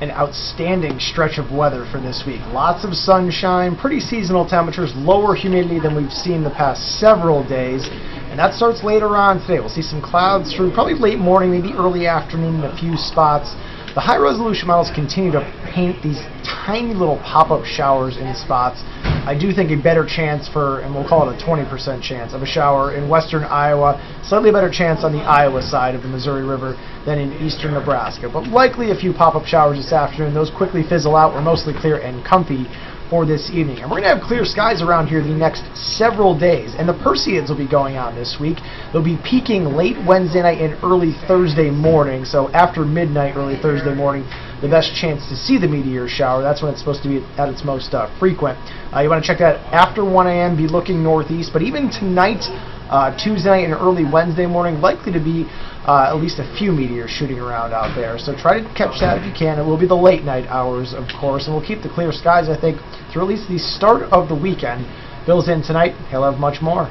an outstanding stretch of weather for this week. Lots of sunshine, pretty seasonal temperatures, lower humidity than we've seen the past several days. And that starts later on today. We'll see some clouds through probably late morning, maybe early afternoon in a few spots. The high-resolution models continue to paint these tiny little pop-up showers in spots. I do think a better chance for, and we'll call it a 20% chance, of a shower in western Iowa. Slightly better chance on the Iowa side of the Missouri River than in eastern Nebraska. But likely a few pop-up showers this afternoon. Those quickly fizzle out. We're mostly clear and comfy for this evening. And we're going to have clear skies around here the next several days. And the Perseids will be going on this week. They'll be peaking late Wednesday night and early Thursday morning. So after midnight, early Thursday morning, the best chance to see the meteor shower. That's when it's supposed to be at its most frequent. You want to check that after 1 a.m., be looking northeast. But even tonight, Tuesday night and early Wednesday morning, likely to be at least a few meteors shooting around out there. So try to catch that if you can. It will be the late night hours, of course, and we'll keep the clear skies, I think, through at least the start of the weekend. Bill's in tonight. He'll have much more.